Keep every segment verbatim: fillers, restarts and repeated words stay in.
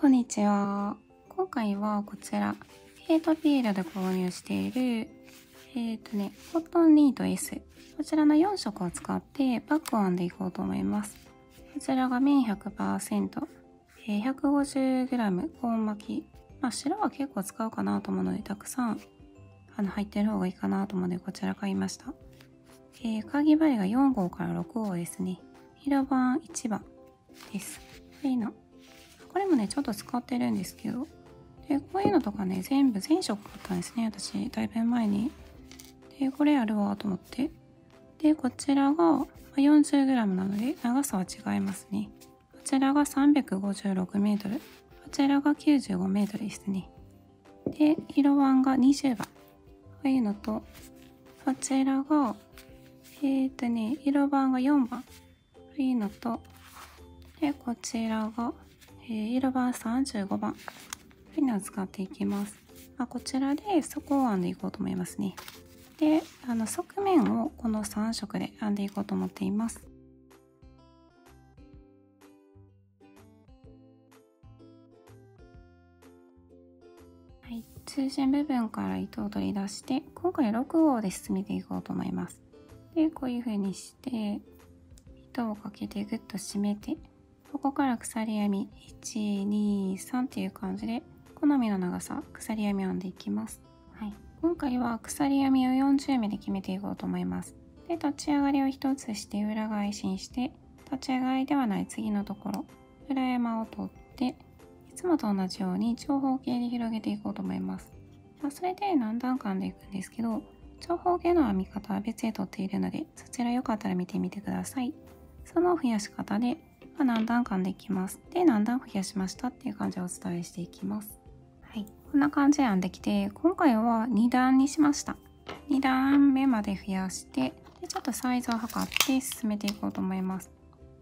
こんにちは。今回はこちらヘイトピールで購入しているえっとねコットンニート S、 こちらのよん色を使ってバッグを編んでいこうと思います。こちらが綿 ひゃくパーセント、 ひゃくごじゅうグラム コーン巻き、まあ、白は結構使うかなと思うのでたくさんあの入ってる方がいいかなと思うのでこちら買いました。えー、鍵針がよん号からろく号ですね。広番いちばんです。こういうのこれもねちょっと使ってるんですけど、でこういうのとかね全部全色買ったんですね、私だいぶ前に。でこれあるわと思って、でこちらが よんじゅうグラム なので長さは違いますね。こちらが さんびゃくごじゅうろくメートル、こちらが きゅうじゅうごメートル ですね。で色番がにじゅうばん、こういうのとこちらがえっとね、色番がよんばん、こういうのと、で、こちらが、えー、色番さんじゅうごばん、こういうのを使っていきます。まあ、こちらで底を編んでいこうと思いますね。で、あの側面をこのさん色で編んでいこうと思っています。はい、中心部分から糸を取り出して、今回ろく号で進めていこうと思います。でこういう風にして糸をかけてぐっと締めて、ここから鎖編みいちにさんっていう感じで好みの長さ鎖編みを編んでいきます。はい、今回は鎖編みをよんじゅうめで決めていこうと思います。で立ち上がりをひとつして裏返しにして、立ち上がりではない次のところ裏山を取って、いつもと同じように長方形で広げていこうと思います。まあ、それで何段か編んでいくんですけど、長方形の編み方は別で取っているので、そちらよかったら見てみてください。その増やし方で、まあ、何段か編んでいきます。で、何段増やしましたっていう感じをお伝えしていきます。はい、こんな感じで編んできて、今回はに段にしました。に段目まで増やして、でちょっとサイズを測って進めていこうと思います。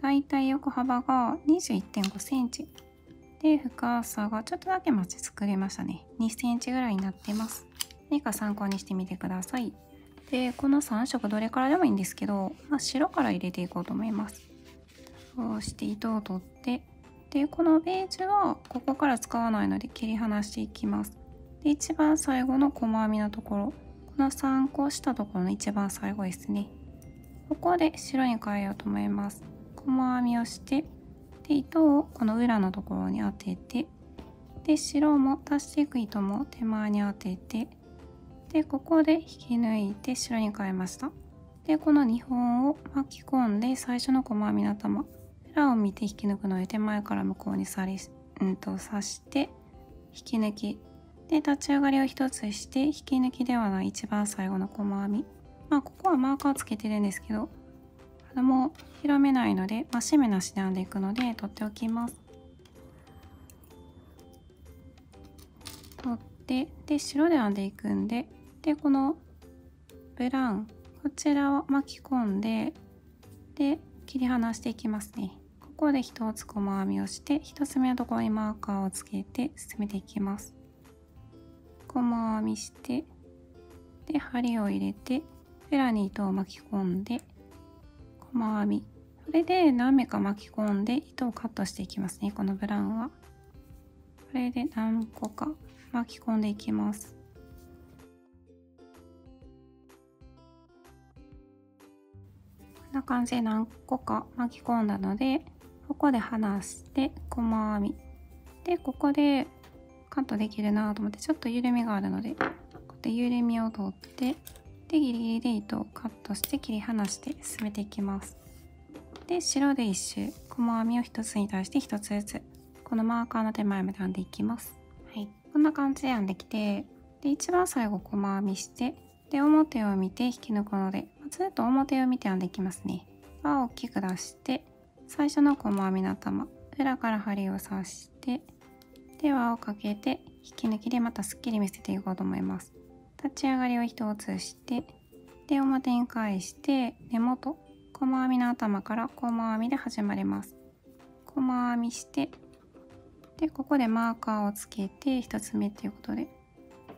だいたい横幅が にじゅういってんごセンチ。で、深さがちょっとだけ待ち作りましたね。にセンチぐらいになってます。何か参考にしてみてください。で、このさん色どれからでもいいんですけど、まあ、白から入れていこうと思います。そうして糸を取って、で、このベージュはここから使わないので切り離していきます。で、一番最後の細編みのところ、この参考したところの一番最後ですね。ここで白に変えようと思います。細編みをして、で、糸をこの裏のところに当てて、で、白も足していく糸も手前に当てて、でここで引き抜いて白に変えました。でこのにほんを巻き込んで、最初の細編みの頭裏を見て引き抜くので手前から向こうにさり、うん、と刺して引き抜きで、立ち上がりをひとつして引き抜きではない一番最後の細編み、まあここはマーカーつけてるんですけど、あのもう広めないので、まあ、締めなしで編んでいくので取っておきます。取ってで白で編んでいくんで、でこのブラウンこちらを巻き込んで、で切り離していきますね。ここでひとつ細編みをして、ひとつめのところにマーカーをつけて進めていきます。細編みして、で針を入れて裏に糸を巻き込んで細編み、これで何目か巻き込んで糸をカットしていきますね。このブラウンはこれで何個か巻き込んでいきます。こんな感じで何個か巻き込んだので、ここで離して細編みで、ここでカットできるなと思って、ちょっと緩みがあるのでこうやって緩みを取って、でギリギリで糸をカットして切り離して進めていきます。で白でいっ周細編みをひとつに対してひとつずつこのマーカーの手前まで編んでいきます。はい、こんな感じで編んできて、で一番最後細編みして、で表を見て引き抜くのでずっと表を見て編んでいきますね。輪を大きく出して、最初の細編みの頭裏から針を刺して、で輪をかけて引き抜きでまたすっきり見せていこうと思います。立ち上がりをひとつして、で表に返して根元細編みの頭から細編みで始まります。細編みして、でここでマーカーをつけてひとつめということで、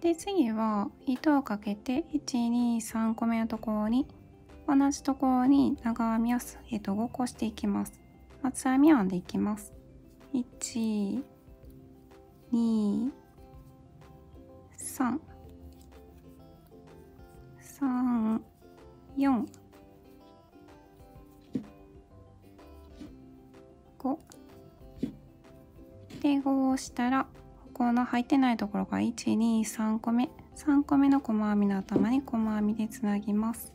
で次は糸をかけていちにさん個目のところに同じところに長編みを、えっと、ご個していきます。松編みを編んでいきます。いち、に、さん、さん、よん、ごでごをしたら、ここの入ってないところがいち、に、さんこめ、さんこめの細編みの頭に細編みでつなぎます。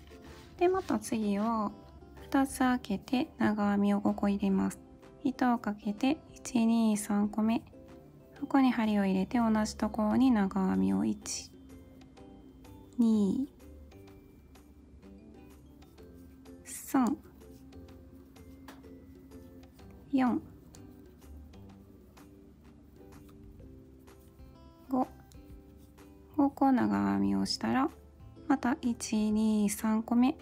でまた次はふたつ開けて長編みをごこ入れます。糸をかけていち、に、さんこめ、ここに針を入れて同じところに長編みをいち、に、さん、よん、ご、ごこ長編みをしたら、またいち、に、さんこめ、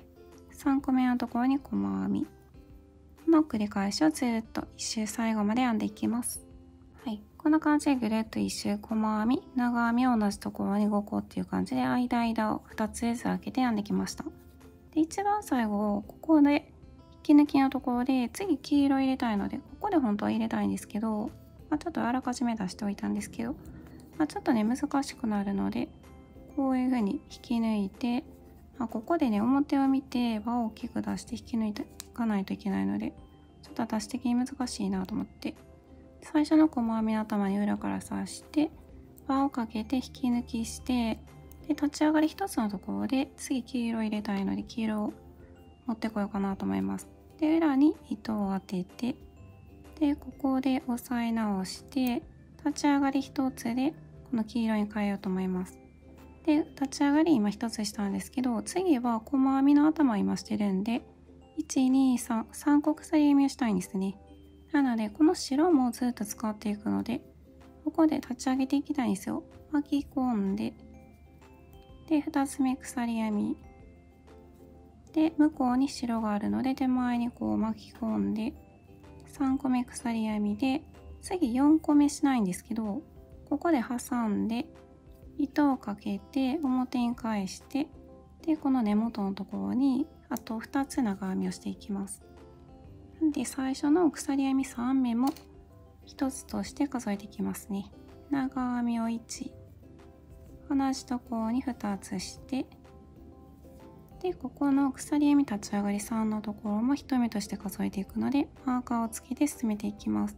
さんこめのところに細編みの繰り返しをずっといっ周最後まで編んでいきます。はい、こんな感じでぐるっといっ周細編み、長編みを同じところにごこっていう感じで間間をふたつずつ開けて編んできました。で一番最後をここで引き抜きのところで、次黄色入れたいのでここで本当は入れたいんですけど、まあ、ちょっとあらかじめ出しておいたんですけど、まあ、ちょっとね難しくなるのでこういう風に引き抜いて、まあ、ここでね表を見て輪を大きく出して引き抜いていかないといけないので、ちょっと私的に難しいなと思って、最初の細編みの頭に裏から刺して輪をかけて引き抜きして、で立ち上がりひとつのところで次黄色を入れたいので黄色を持ってこようかなと思います。で裏に糸を当てて、でここで押さえ直して立ち上がりひとつでこの黄色に変えようと思います。で立ち上がり今ひとつしたんですけど、次は細編みの頭を今してるんでいち、に、さん、さんこ鎖編みをしたいんですね。なのでこの白もずっと使っていくので、ここで立ち上げていきたいんですよ。巻き込んで、でふたつめ鎖編みで向こうに白があるので手前にこう巻き込んでさんこめ鎖編みで、次よんこめしないんですけど、ここで挟んで糸をかけて表に返して、でこの根元のところにあとふたつ長編みをしていきます。で最初の鎖編みさんめもひとつとして数えていきますね。長編みをいち、同じところにふたつして、でここの鎖編み立ち上がりさんのところもひとめとして数えていくのでマーカーをつけて進めていきます。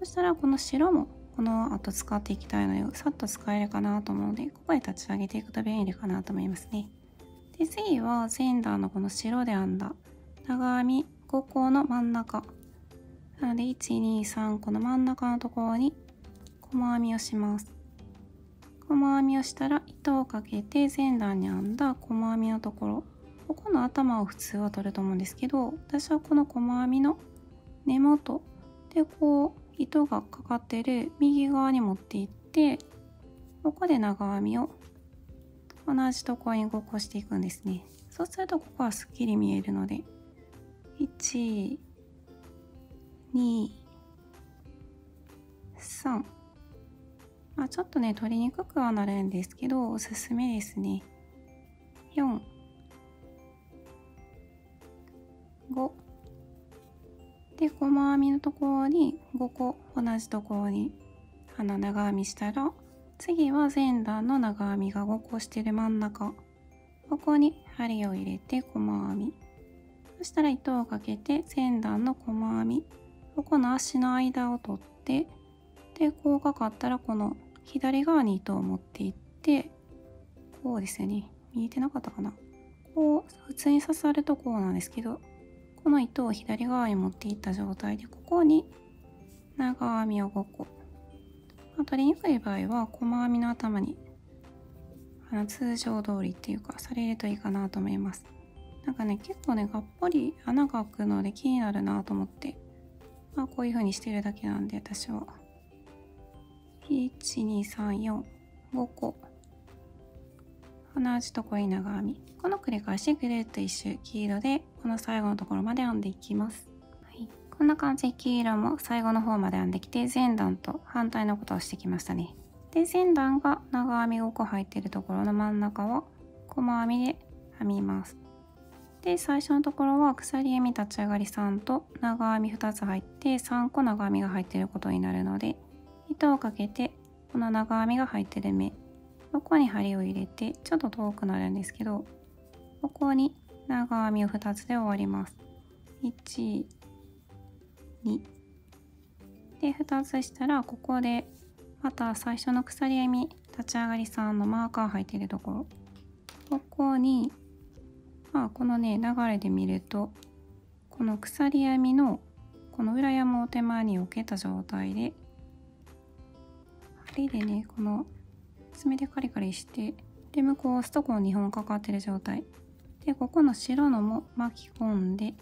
そしたらこの白もこの後使っていきたいのでさっと使えるかなと思うので、ここで立ち上げていくと便利かなと思いますね。で次は前段のこの白で編んだ長編みごこの真ん中なのでいち、に、さんこの真ん中のところに細編みをします。細編みをしたら糸をかけて前段に編んだ細編みのところ、ここの頭を普通は取ると思うんですけど、私はこの細編みの根元でこう糸がかかってる右側に持っていって、ここで長編みを同じところにごこしていくんですね。そうするとここはすっきり見えるのでいち、に、さん、まあ、ちょっとね取りにくくはなるんですけどおすすめですね。よん、ごで細編みのところにごこ同じところにあの長編みしたら、次は前段の長編みがごこしてる真ん中、ここに針を入れて細編み、そしたら糸をかけて前段の細編み、ここの足の間を取って、でこうかかったらこの左側に糸を持っていって、こうですよね、見えてなかったかな、こう普通に刺さるとこうなんですけど、この糸を左側に持っていった状態でここに長編みをごこ、まあ、取りにくい場合は細編みの頭にあの通常通りっていうかされるといいかなと思います。なんかね結構ねがっぽり穴が開くので気になるなと思って、まあこういう風にしてるだけなんで、私はいち、に、さん、よん、ごこ同じところに長編み、この繰り返しぐるっといっ周黄色でこの最後のところまで編んでいきます。はい、こんな感じで黄色も最後の方まで編んできて、前段と反対のことをしてきましたね。で前段が長編みごこ入ってるところの真ん中を細編みで編みます。で最初のところは鎖編み立ち上がりさんと長編みふたつ入ってさんこ長編みが入ってることになるので、糸をかけてこの長編みが入ってる目、ここに針を入れて、ちょっと遠くなるんですけど、ここに長編みをふたつで終わります。いち、にでふたつしたら、ここでまた最初の鎖編み立ち上がりさんのマーカー入ってるところ、ここに、まあ、このね流れで見ると、この鎖編みのこの裏山を手前に避けた状態で、針でねこの爪でカリカリして、で向こうを押すとこうにほんかかってる状態で、ここの白のも巻き込んで、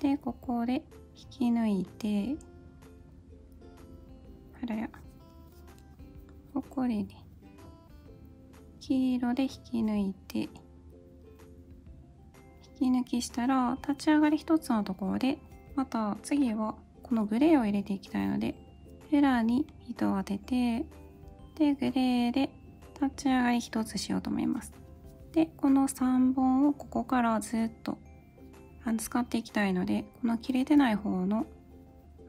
でここで引き抜いて、あらら、ここでね黄色で引き抜いて、引き抜きしたら立ち上がりひとつのところで、また次はこのグレーを入れていきたいので、ヘラに糸を当てて、でグレーで立ち上がりひとつしようと思います。でこのさんぼんをここからずっと使っていきたいので、この切れてない方の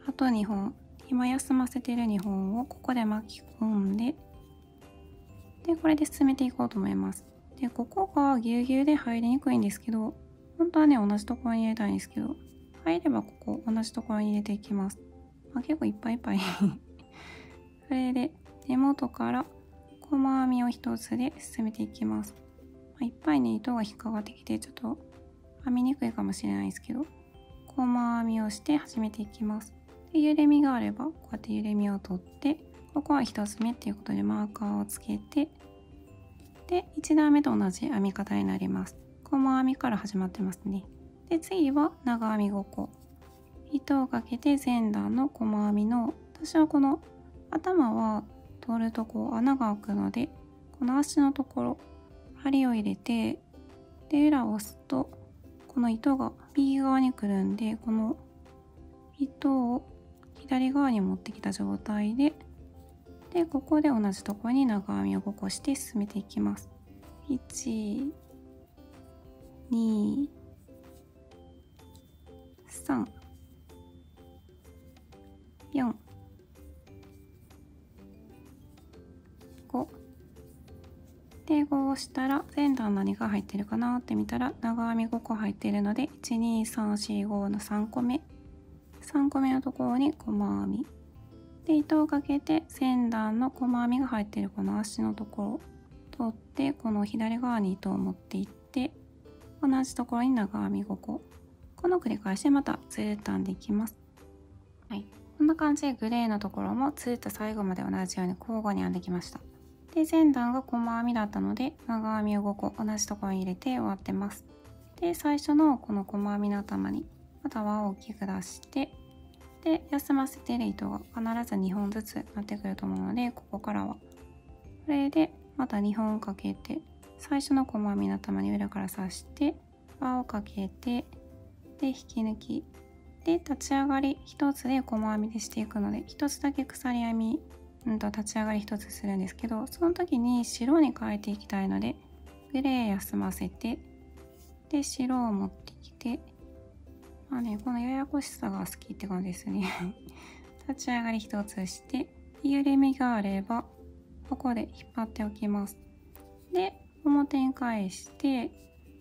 あとにほん、今休ませてるにほんをここで巻き込んで、でこれで進めていこうと思います。でここがぎゅうぎゅうで入りにくいんですけど、本当はね同じところに入れたいんですけど、入ればここ同じところに入れていきます。まあ、結構いっぱいいっぱいそれで根元から細編みをひとつで進めていきます。まあ、いっぱいね糸が引っかかってきて、ちょっと編みにくいかもしれないですけど、細編みをして始めていきます。で揺れ身があればこうやって揺れ身を取って、ここはひとつめっていうことでマーカーをつけて、でいち段目と同じ編み方になります。細編みから始まってますね。で次は長編みごこ、糸をかけて前段の細編みの、私はこの頭は通るとこ穴が開くので、この足のところ針を入れて、で裏を押すとこの糸が右側に来るんで、この糸を左側に持ってきた状態で、でここで同じところに長編みをごこして進めていきます。いち、に、さん、よん、ごでごをしたら、前段何が入ってるかなって見たら長編みごこ入ってるので、いち、に、さん、よん、ごのさんこめ、さんこめのところに細編みで糸をかけて前段の細編みが入ってるこの足のところを取って、この左側に糸を持っていって、同じところに長編みごこ、この繰り返しでまたずっと編んでいきます。はい、こんな感じでグレーのところもずっと最後まで同じように交互に編んできました。で前段が細編みだったので、長編みをごこ同じところに入れて終わってます。で最初のこの細編みの頭にまた輪を大きく出して、で休ませてる糸が必ずにほんずつなってくると思うので、ここからはこれでまたにほんかけて、最初の細編みの頭に裏から刺して輪をかけて、で引き抜きで立ち上がりひとつで細編みでしていくので、ひとつだけ鎖編み、うんと立ち上がりひとつするんですけど、その時に白に変えていきたいので、グレー休ませて、で白を持ってきて、まあねこのややこしさが好きって感じですね立ち上がりひとつして、揺れ目があればここで引っ張っておきます。で表に返して、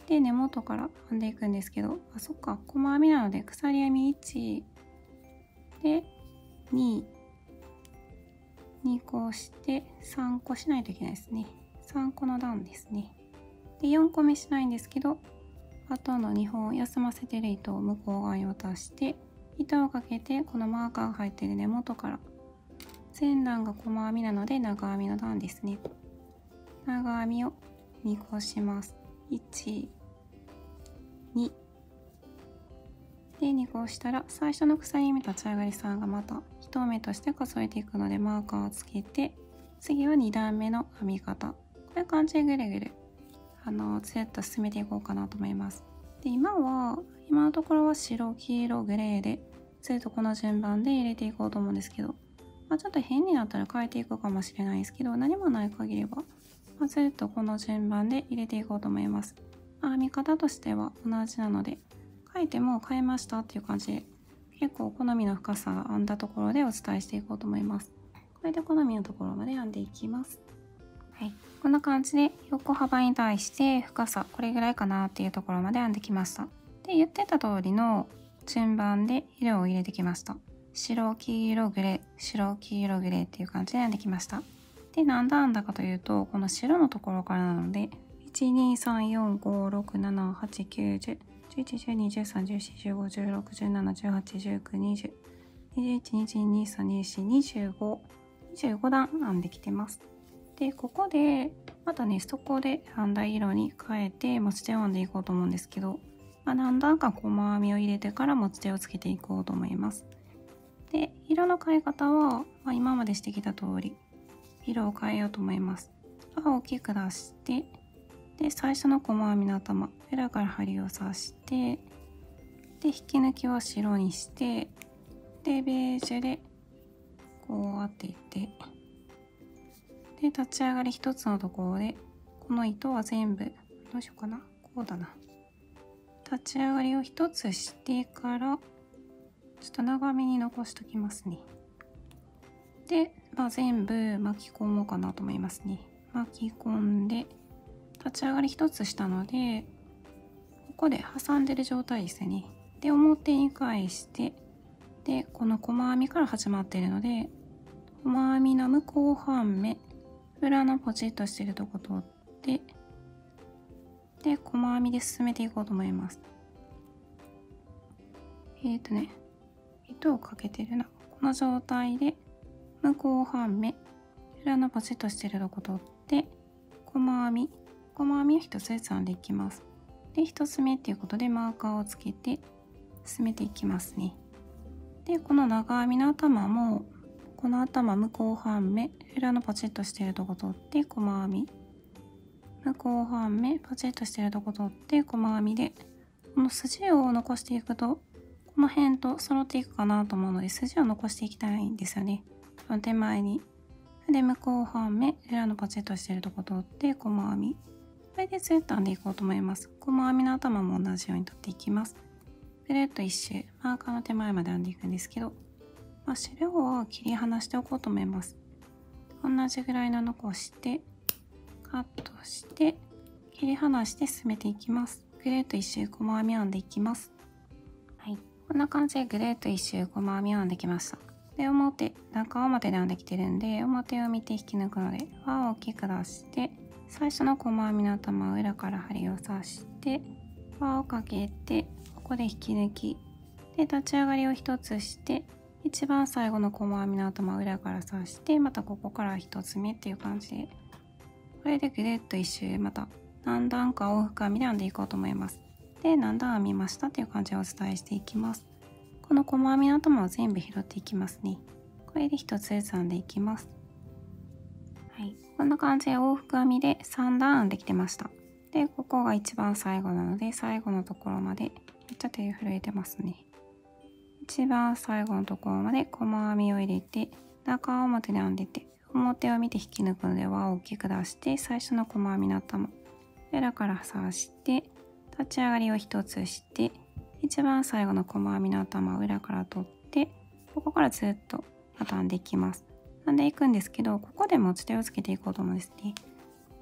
で根元から編んでいくんですけど、あそっか細編みなので鎖編みいちでに、にこして、さんこしないといけないですね。さんこの段ですね。でよんこめしないんですけど、あとのにほん休ませてる糸を向こう側に渡して、糸をかけてこのマーカーが入ってる根元から、前段が細編みなので長編みの段ですね。長編みをにこします。いち、にでにこしたら、最初の鎖編み立ち上がりさんがまたひとめとして数えていくのでマーカーをつけて、次はに段目の編み方、こういう感じでぐるぐるあのずっと進めていこうかなと思います。で今は今のところは白、黄色、グレーでずっとこの順番で入れていこうと思うんですけど、まあ、ちょっと変になったら変えていくかもしれないですけど、何もない限りはまあ、ずっとこの順番で入れていこうと思います。まあ、編み方としては同じなので、書いても変えましたっていう感じで、結構好みの深さが編んだところでお伝えしていこうと思います。ここれで好みのところまで編んでいきます。はい、こんな感じで横幅に対して深さこれぐらいかなっていうところまで編んできました。で、言ってた通りの順番で色を入れてきました。白黄色グレー白黄色グレーっていう感じで編んできました。で、何段編んだかというと、この白のところからなのでいちにさんよんごろくななはちきゅうじゅういちいちいちにいにさんさんよんごいちごいちろくいちなないちはちいちきゅうにじゅうにじゅうにじゅうにじゅうにじゅうさんじゅうしじゅうごにじゅうにじゅういちにじゅうにさんにしにじゅうご段編んできてます。で、ここでまたねそこで編んだ色に変えて持ち手を編んでいこうと思うんですけど、まあ、何段か細編みを入れてから持ち手をつけていこうと思います。で、色の変え方は、まあ、今までしてきた通り色を変えようと思います。青を大きく出して、で最初の細編みの頭裏から針を刺して、で引き抜きは白にして、でベージュでこう当てて、で立ち上がり一つのところでこの糸は全部どうしようかな、こうだな、立ち上がりを一つしてからちょっと長めに残しときますね。で、まあ、全部巻き込もうかなと思いますね。巻き込んで立ち上がり一つしたので、ここで挟んでる状態ですね。で、表に返して、でこの細編みから始まっているので、細編みの向こう半目裏のポチッとしてるとこ取って、で細編みで進めていこうと思います。えっとね糸をかけてるな、この状態で向こう半目裏のポチッとしてるとこ取って細編み細編みを一つずつ編んでいきます。で一つ目っていうことでマーカーをつけて進めていきますね。でこの長編みの頭もこの頭向こう半目裏のポチッとしてるとこ取って細編み、向こう半目ポチッとしてるとこ取って細編みで、この筋を残していくとこの辺と揃っていくかなと思うので、筋を残していきたいんですよね、多分手前に。で向こう半目裏のポチッとしてるとこ取って細編み、これでずっと編んでいこうと思います。細編みの頭も同じように取っていきます。ぐるっと一周マーカーの手前まで編んでいくんですけど、まあ、資料を切り離しておこうと思います。同じぐらいの残してカットして切り離して進めていきます。ぐるっと一周細編み編んでいきます。はい、こんな感じでぐるっと一周細編み編んできました。で表中表で編んできてるんで、表を見て引き抜くので輪を大きく出して、最初の細編みの頭裏から針を刺して輪をかけて、ここで引き抜きで立ち上がりを一つして、一番最後の細編みの頭裏から刺して、またここから一つ目っていう感じで、これでぐるっと一周また何段かを深編みで編んでいこうと思います。で何段編みましたっていう感じをお伝えしていきます。この細編みの頭を全部拾っていきますね。これで一つずつ編んでいきます。はい、こんな感じで往復編みでさん段編んできてました。でここが一番最後なので、最後のところまで、めっちゃ手震えてますね、一番最後のところまで細編みを入れて中表で編んでて、表を見て引き抜くので輪を大きく出して、最初の細編みの頭裏から刺して立ち上がりを一つして、一番最後の細編みの頭裏から取って、ここからずっとまた編んでいきます。編んでいくんですけど、ここで持ち手をつけていこうと思うんですね。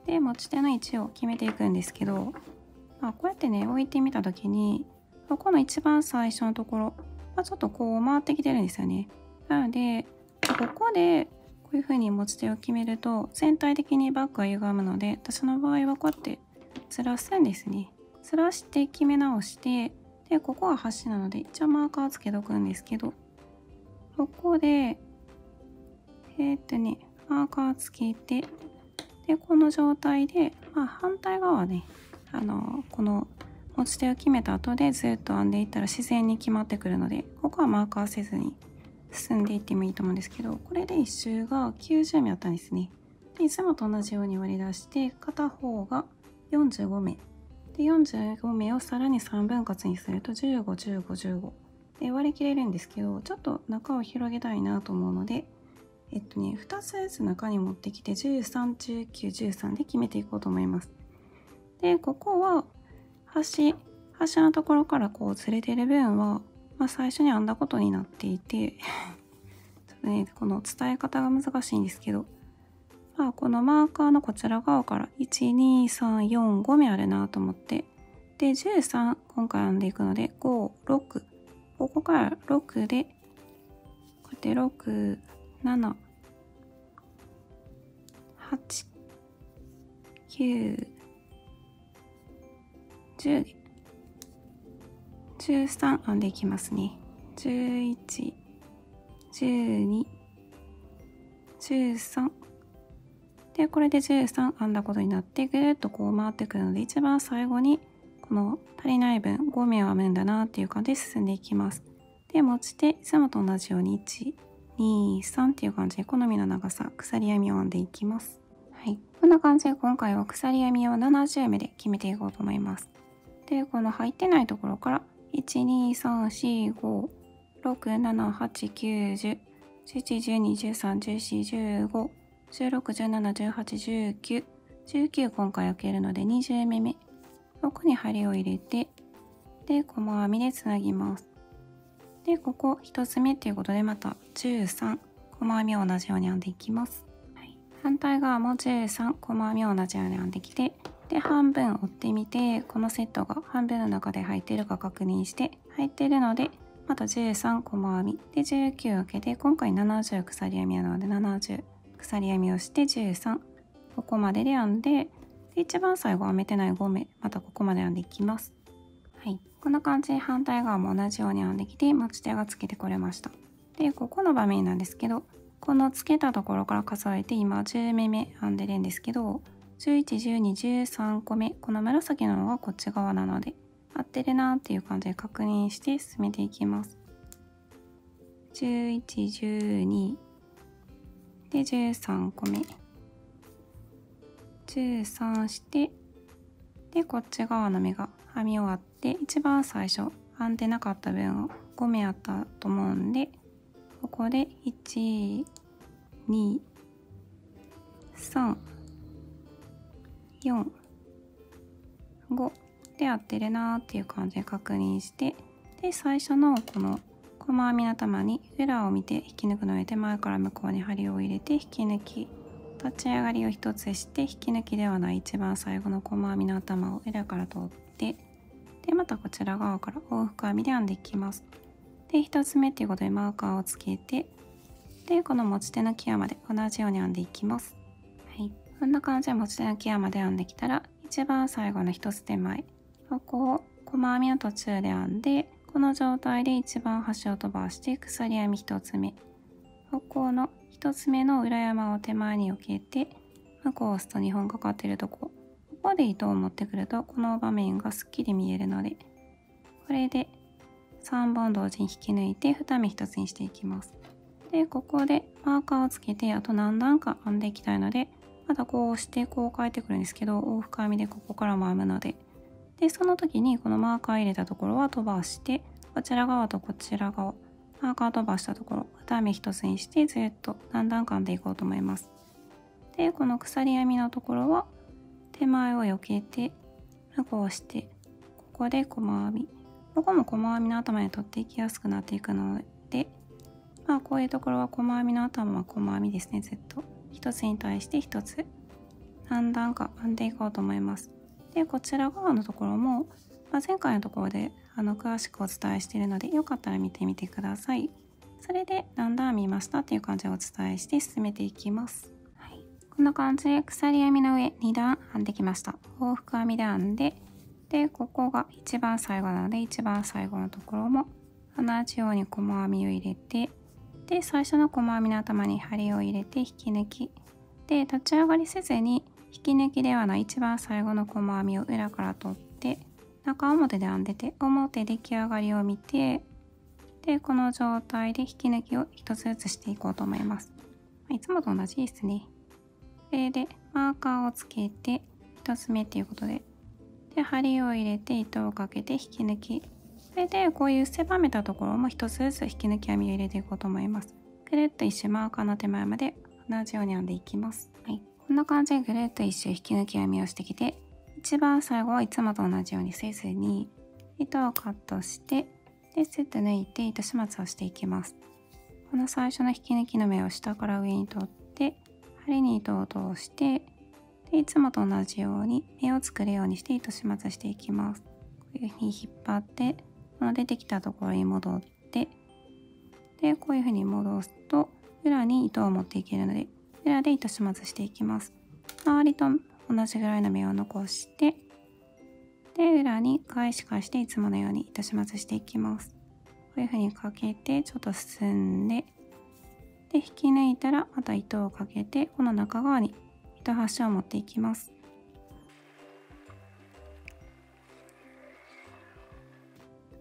で持ち手の位置を決めていくんですけど、まあ、こうやってね置いてみた時に、ここの一番最初のところ、まあ、ちょっとこう回ってきてるんですよね。なのでここでこういう風に持ち手を決めると全体的にバッグが歪むので、私の場合はこうやってずらすんですね。ずらして決め直して、でここは端なので一応マーカーつけとくんですけど、ここでえー、っとねマーカーつけて、でこの状態で、まあ、反対側はね、あのこの持ち手を決めた後でずっと編んでいったら自然に決まってくるので、ここはマーカーせずに進んでいってもいいと思うんですけど、これでいち周がきゅうじゅう目あったんですね。でいつもと同じように割り出して片方がよんじゅうご目で、よんじゅうご目をさらにさん分割にするとじゅうご、じゅうご、じゅうごで割り切れるんですけど、ちょっと中を広げたいなと思うので、えっとねふたつずつ中に持ってきてじゅうさん、じゅうきゅう、じゅうさんで決めていこうと思います。でここは端端のところからこうずれてる分は、まあ、最初に編んだことになっていてちょっね、この伝え方が難しいんですけど、まあ、このマーカーのこちら側からいち、に、さん、よん、ご目あるなと思って、でじゅうさん今回編んでいくのでご、ろく、ここからろくでこうやってろく、なな、はち、きゅう、じゅうでじゅうさん編んでいきますね。じゅういち、じゅうに、じゅうさんで、これでじゅうさん編んだことになってぐるっとこう回ってくるので、一番最後にこの足りない分ご目を編むんだなっていう感じで進んでいきます。で持ち手いつもと同じようにいち、に、さんっていう感じで好みの長さ鎖編みを編んでいきます。はい、こんな感じで今回は鎖編みをななじゅう目で決めていこうと思います。でこの入ってないところからいち、に、さん、よん、ご、ろく、なな、はち、きゅう、じゅう、じゅういち、じゅうに、じゅうさん、じゅうよん、じゅうご、じゅうろく、じゅうなな、じゅうはち、じゅうきゅう、じゅうきゅう今回開けるのでにじゅうめめ、ここに針を入れて、で細編みでつなぎます。でここひとつめっていうことでまたじゅうさん細編みを同じように編んでいきます。はい、反対側もじゅうさん細編みを同じように編んできて、で半分折ってみて、このセットが半分の中で入っているか確認して、入っているのでまたじゅうさん細編みでじゅうきゅう開けて、今回ななじゅう鎖編みなのでななじゅう鎖編みをしてじゅうさんここまでで編んで、で一番最後編めてないご目またここまで編んでいきます。はい、こんな感じで反対側も同じように編んできて持ち手がつけてこれました。でここの場面なんですけど、このつけたところから数えて今じゅうめめ編んでるんですけど、じゅういち、じゅうに、じゅうさん個目、この紫の方がこっち側なので合ってるなっていう感じで確認して進めていきます。じゅういち、じゅうにでじゅうさん個目じゅうさんして、でこっち側の目が編み終わって、一番最初編んでなかった分をご目あったと思うんで、ここでいち、に、さん、よん、ごで合ってるなーっていう感じで確認して、で最初のこの細編みの頭に裏を見て引き抜くので、手前から向こうに針を入れて引き抜き、立ち上がりをひとつして、引き抜きではない一番最後の細編みの頭を裏から通って、でまたこちら側から往復編みで編んでいきます。でひとつめっていうことでマーカーをつけて、でこの持ち手の際まで同じように編んでいきます。はい、こんな感じで持ち手の際まで編んできたら、一番最後のひとつ手前、ここを細編みの途中で編んで、この状態で一番端を飛ばして鎖編みひとつめ、ここのひとつめの裏山を手前に避けて、向こうを押すとにほんかかってるとこ、ここで糸を持ってくるとこの場面がすっきり見えるので、これでさんぼん同時に引き抜いてに目ひとつにしていきます。でここでマーカーをつけて、あと何段か編んでいきたいので、またこうしてこう変えてくるんですけど、往復編みでここからも編むので、でその時にこのマーカー入れたところは飛ばして、こちら側とこちら側マーカー飛ばしたところに目ひとつにして、ずっと何段か編んでいこうと思います。でこの鎖編みのところは手前を避けて向こうをして、ここで細編み、ここも細編みの頭に取っていきやすくなっていくので、まあこういうところは細編みの頭は細編みですね。ずっとひとつに対してひとつ何段か編んでいこうと思います。でこちら側のところも、まあ、前回のところであの詳しくお伝えしているので、よかったら見てみてください。それで何段編みましたっていう感じでお伝えして進めていきます。はい、こんな感じで鎖編みの上に段編んできました。往復編みで編んで、でここが一番最後なので、一番最後のところも同じように細編みを入れて、で最初の細編みの頭に針を入れて引き抜きで、立ち上がりせずに引き抜きではない一番最後の細編みを裏から取って、中表で編んでて、表出来上がりを見て、でこの状態で引き抜きをひとつずつしていこうと思います。いつもと同じですね。それでマーカーをつけてひとつめっていうことで、で針を入れて糸をかけて引き抜き、それでこういう狭めたところもひとつずつ引き抜き編みを入れていこうと思います。ぐるっと一周マーカーの手前まで同じように編んでいきます。はい、こんな感じでぐるっと一周引き抜き編みをしてきて、一番最後はいつもと同じようにせずに糸をカットして、でスッと抜いて糸始末をしていきます。ここの最初の引き抜きの目を下から上に取って針に糸を通してでいつもと同じように目を作るようにして糸始末していきます。こういうふうに引っ張ってこの出てきたところに戻ってでこういうふうに戻すと裏に糸を持っていけるので裏で糸始末していきます。周りと同じぐらいの目を残してで裏に返し返していつものように糸始末していきます。こういうふうにかけてちょっと進んでで引き抜いたらまた糸をかけてこの中側に糸端を持っていきます。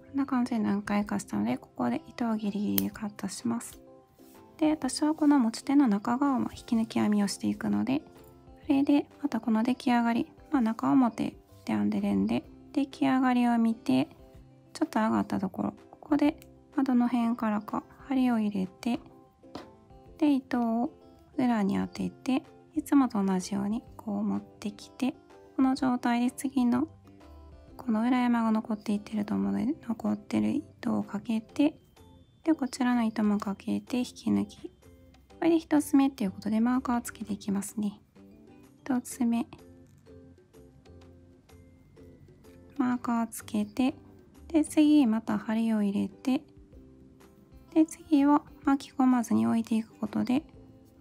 こんな感じで何回かしたのでここで糸をギリギリでカットします。で私はこの持ち手の中側も引き抜き編みをしていくのでそれでまたこの出来上がり、まあ、中表で編んでるんで出来上がりを見てちょっと上がったところここでどの辺からか針を入れてで糸を裏に当てていつもと同じようにこう持ってきてこの状態で次のこの裏山が残っていってると思うので残ってる糸をかけてでこちらの糸もかけて引き抜きこれでひとつめっていうことでマーカーをつけていきますね。ひとつめマーカーをつけてで次また針を入れてで次は巻き込まずに置いていくことで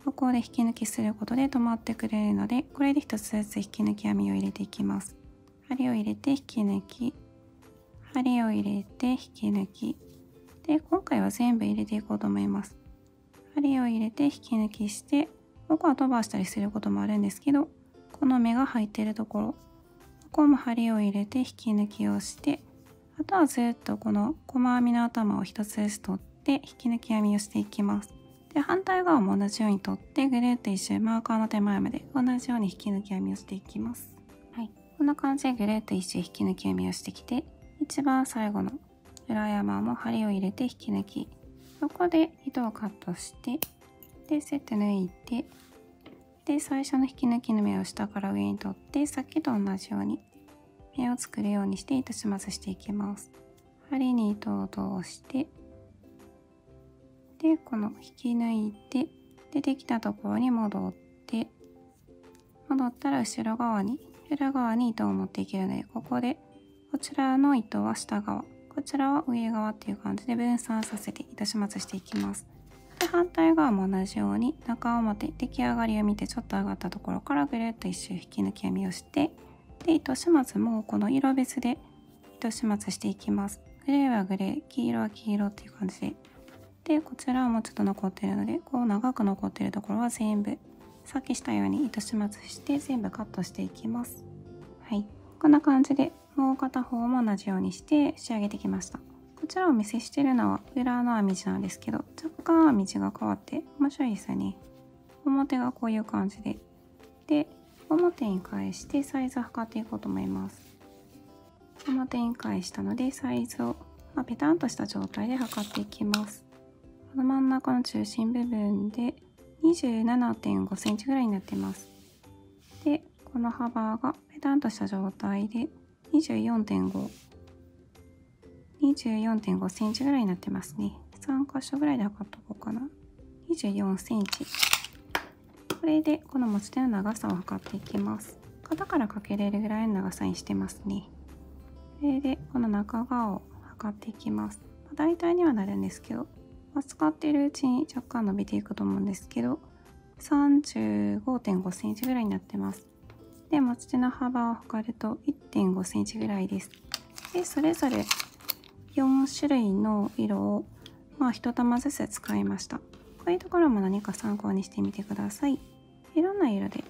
ここで引き抜きすることで止まってくれるのでこれでひとつずつ引き抜き編みを入れていきます。針を入れて引き抜き針を入れて引き抜きで今回は全部入れていこうと思います。針を入れて引き抜きしてここは飛ばしたりすることもあるんですけどこの目が入っているところここも針を入れて引き抜きをしてあとはずっとこの細編みの頭をひとつずつ取って引き抜き編みをしていきます。で反対側も同じように取ってぐるっと一周マーカーの手前まで同じように引き抜き編みをしていきます。はい、こんな感じでぐるっと一周引き抜き編みをしてきて一番最後の裏山も針を入れて引き抜きそこで糸をカットしてでセット抜いてで最初の引き抜きの目を下から上に取ってさっきと同じように目を作るようにして糸始末していきます。針に糸を通してでこの引き抜いて出てきたところに戻って戻ったら後ろ側に裏側に糸を持っていけるのでここでこちらの糸は下側こちらは上側っていう感じで分散させて糸始末していきます。で反対側も同じように中表出来上がりを見てちょっと上がったところからぐるっと一周引き抜き編みをしてで糸始末もこの色別で糸始末していきます。グレーはグレー黄色は黄色っていう感じででこちらはもうちょっと残ってるのでこう長く残ってるところは全部さっきしたように糸始末して全部カットしていきます。はい、こんな感じでもう片方も同じようにして仕上げてきました。こちらお見せしてるのは裏の編み地なんですけど若干編み地が変わって面白いですよね。表がこういう感じでで表に返してサイズを測っていこうと思います。表に返したのでサイズを、まあ、ペタンとした状態で測っていきます。この真ん中の中心部分で にじゅうななてんごセンチ ぐらいになっています。でこの幅がペタンとした状態で にじゅうよんてんごセンチ ぐらいになってますね。さん箇所ぐらいで測っとこうかな。にじゅうよんセンチ。これでこの持ち手の長さを測っていきます。肩からかけれるぐらいの長さにしてますね。これでこの中側を測っていきます。まあ、大体にはなるんですけど、まあ、使ってるうちに若干伸びていくと思うんですけど さんじゅうごてんごセンチ ぐらいになってます。で持ち手の幅を測ると いってんごセンチ ぐらいです。でそれぞれよんしゅるいの色をまあ一玉ずつ使いました。こういうところも何か参考にしてみてください。いろんな色で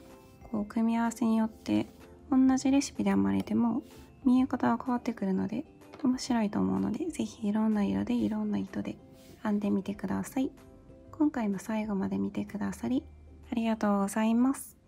こう組み合わせによって同じレシピで編まれても見え方が変わってくるので面白いと思うので是非いろんな色でいろんな糸で編んでみてください。今回も最後まで見てくださりありがとうございます。